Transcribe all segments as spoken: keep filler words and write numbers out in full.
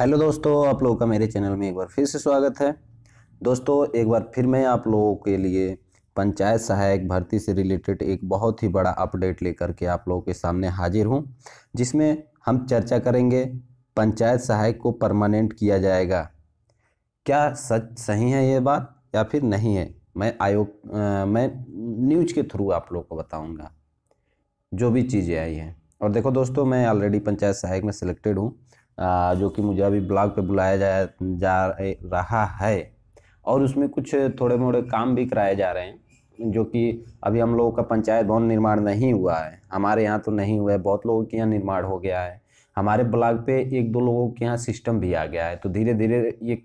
Hello दोस्तों, आप लोगों का मेरे चैनल में एक बार फिर से स्वागत है। दोस्तों, एक बार फिर मैं आप लोगों के लिए पंचायत सहायक भर्ती से रिलेटेड एक बहुत ही बड़ा अपडेट लेकर के आप लोगों के सामने हाजिर हूं, जिसमें हम चर्चा करेंगे पंचायत सहायक को परमानेंट किया जाएगा। क्या सच सही है ये बात या फिर नहीं है, मैं आयोग आ, मैं न्यूज़ के थ्रू आप लोगों को बताऊँगा जो भी चीज़ें आई हैं। और देखो दोस्तों, मैं ऑलरेडी पंचायत सहायक में सिलेक्टेड हूँ, जो कि मुझे अभी ब्लॉक पे बुलाया जा जा रहा है और उसमें कुछ थोड़े मोड़े काम भी कराए जा रहे हैं, जो कि अभी हम लोगों का पंचायत भवन निर्माण नहीं हुआ है। हमारे यहाँ तो नहीं हुआ है, बहुत लोगों के यहाँ निर्माण हो गया है। हमारे ब्लॉक पे एक दो लोगों के यहाँ सिस्टम भी आ गया है, तो धीरे धीरे ये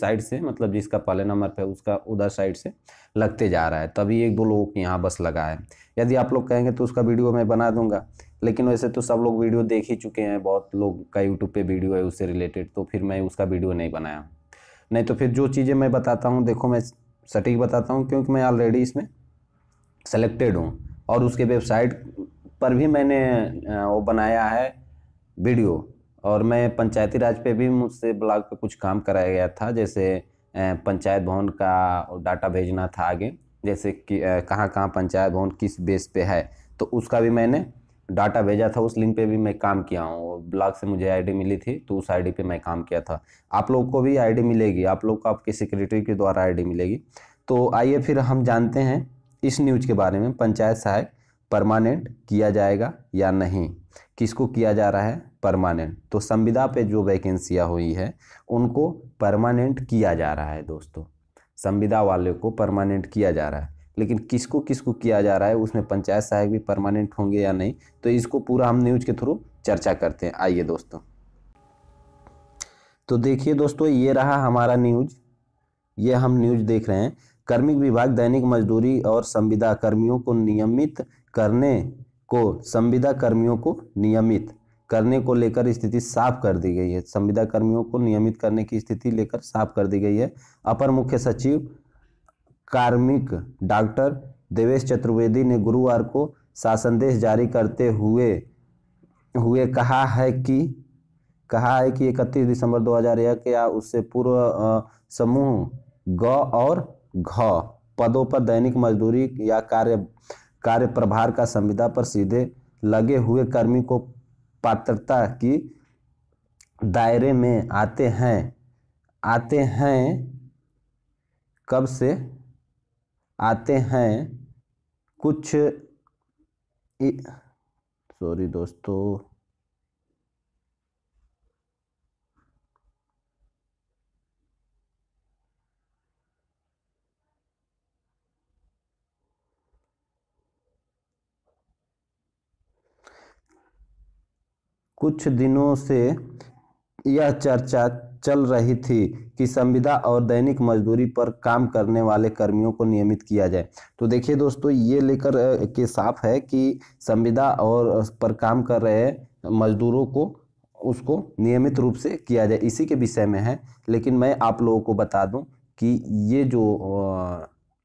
साइड से, मतलब जिसका पहले नंबर पे उसका उधर साइड से लगते जा रहा है, तभी एक दो लोगों के यहाँ बस लगा है। यदि आप लोग कहेंगे तो उसका वीडियो मैं बना दूंगा, लेकिन वैसे तो सब लोग वीडियो देख ही चुके हैं, बहुत लोग का यूट्यूब पे वीडियो है उससे रिलेटेड, तो फिर मैं उसका वीडियो नहीं बनाया। नहीं तो फिर जो चीज़ें मैं बताता हूँ, देखो मैं सटीक बताता हूँ, क्योंकि मैं ऑलरेडी इसमें सेलेक्टेड हूँ और उसके वेबसाइट पर भी मैंने वो बनाया है वीडियो। और मैं पंचायती राज पे भी, मुझसे ब्लॉग पे कुछ काम कराया गया था, जैसे पंचायत भवन का डाटा भेजना था आगे, जैसे कि कहाँ कहाँ पंचायत भवन किस बेस पे है, तो उसका भी मैंने डाटा भेजा था। उस लिंक पे भी मैं काम किया हूँ, ब्लॉग से मुझे आईडी मिली थी, तो उस आईडी पे मैं काम किया था। आप लोग को भी आईडी मिलेगी, आप लोग को आपके सेक्रेटरी के द्वारा आईडी मिलेगी। तो आइए फिर हम जानते हैं इस न्यूज़ के बारे में, पंचायत सहायक परमानेंट किया जाएगा या नहीं, किसको किया जा रहा है परमानेंट। तो संविदा पे जो वैकेंसियाँ हुई है उनको परमानेंट किया जा रहा है दोस्तों, संविदा वाले को परमानेंट किया जा रहा है। लेकिन किसको किसको किया जा रहा है, उसमें पंचायत सहायक भी परमानेंट होंगे या नहीं, तो इसको पूरा हम न्यूज़ के थ्रू चर्चा करते हैं। आइए दोस्तों, तो देखिए दोस्तों, ये रहा हमारा न्यूज, ये हम न्यूज देख रहे हैं। कार्मिक विभाग दैनिक मजदूरी और संविदा कर्मियों को नियमित करने को संविदा कर्मियों को नियमित करने को लेकर स्थिति साफ कर दी गई है। संविदा कर्मियों को नियमित करने की स्थिति लेकर साफ कर दी गई है। अपर मुख्य सचिव कार्मिक डॉक्टर देवेश चतुर्वेदी ने गुरुवार को शासनादेश जारी करते हुए हुए कहा है कि कहा है कि इकतीस दिसंबर दो हज़ार एक या उससे पूर्व समूह ग और घ पदों पर दैनिक मजदूरी या कार्य कार्य प्रभार का संविदा पर सीधे लगे हुए कर्मी को पात्रता की दायरे में आते हैं आते हैं कब से आते हैं कुछ सॉरी दोस्तों कुछ दिनों से यह चर्चा चल रही थी कि संविदा और दैनिक मजदूरी पर काम करने वाले कर्मियों को नियमित किया जाए। तो देखिए दोस्तों, ये लेकर के साफ है कि संविदा और पर काम कर रहे मजदूरों को उसको नियमित रूप से किया जाए, इसी के विषय में है। लेकिन मैं आप लोगों को बता दूं कि ये जो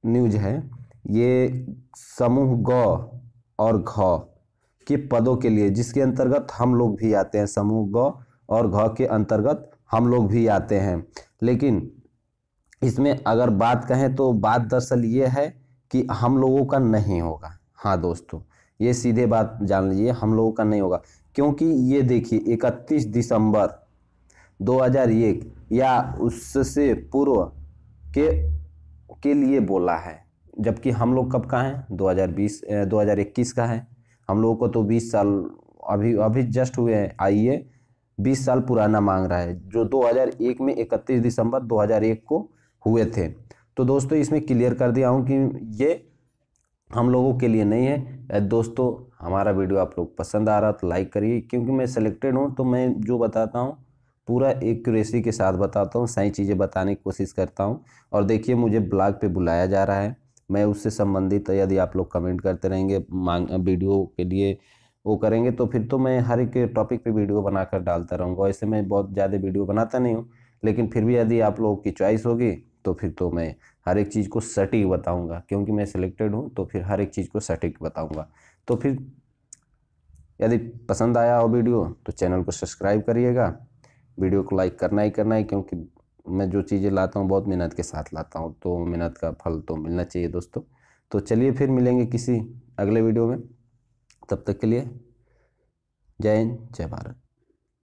न्यूज़ है, ये समूह ग और घ के पदों के लिए, जिसके अंतर्गत हम लोग भी आते हैं, समूह ग और घ के अंतर्गत हम लोग भी आते हैं। लेकिन इसमें अगर बात कहें तो बात दरअसल ये है कि हम लोगों का नहीं होगा। हाँ दोस्तों, ये सीधे बात जान लीजिए, हम लोगों का नहीं होगा, क्योंकि ये देखिए इकतीस दिसंबर दो हज़ार एक या उससे पूर्व के के लिए बोला है, जबकि हम लोग कब का हैं, दो हज़ार बीस दो हज़ार इक्कीस का है। हम लोगों को तो बीस साल अभी अभी जस्ट हुए हैं। आइए, बीस साल पुराना मांग रहा है, जो दो हज़ार एक में इकतीस दिसंबर दो हज़ार एक को हुए थे। तो दोस्तों, इसमें क्लियर कर दिया हूँ कि ये हम लोगों के लिए नहीं है। दोस्तों, हमारा वीडियो आप लोग पसंद आ रहा तो लाइक करिए, क्योंकि मैं सिलेक्टेड हूँ तो मैं जो बताता हूँ पूरा एक्यूरेसी के साथ बताता हूँ, सही चीज़ें बताने की कोशिश करता हूँ। और देखिए, मुझे ब्लॉग पे बुलाया जा रहा है, मैं उससे संबंधित यदि आप लोग कमेंट करते रहेंगे, मांग वीडियो के लिए वो करेंगे, तो फिर तो मैं हर एक टॉपिक पे वीडियो बनाकर डालता रहूँगा। ऐसे मैं बहुत ज़्यादा वीडियो बनाता नहीं हूँ, लेकिन फिर भी यदि आप लोगों की चॉइस होगी तो फिर तो मैं हर एक चीज़ को सटीक बताऊँगा, क्योंकि मैं सिलेक्टेड हूँ तो फिर हर एक चीज़ को सटीक बताऊँगा। तो फिर यदि पसंद आया हो वीडियो तो चैनल को सब्सक्राइब करिएगा, वीडियो को लाइक करना ही करना है, क्योंकि मैं जो चीज़ें लाता हूँ बहुत मेहनत के साथ लाता हूँ, तो मेहनत का फल तो मिलना चाहिए दोस्तों। तो चलिए फिर मिलेंगे किसी अगले वीडियो में, तब तक के लिए जय हिंद जय भारत।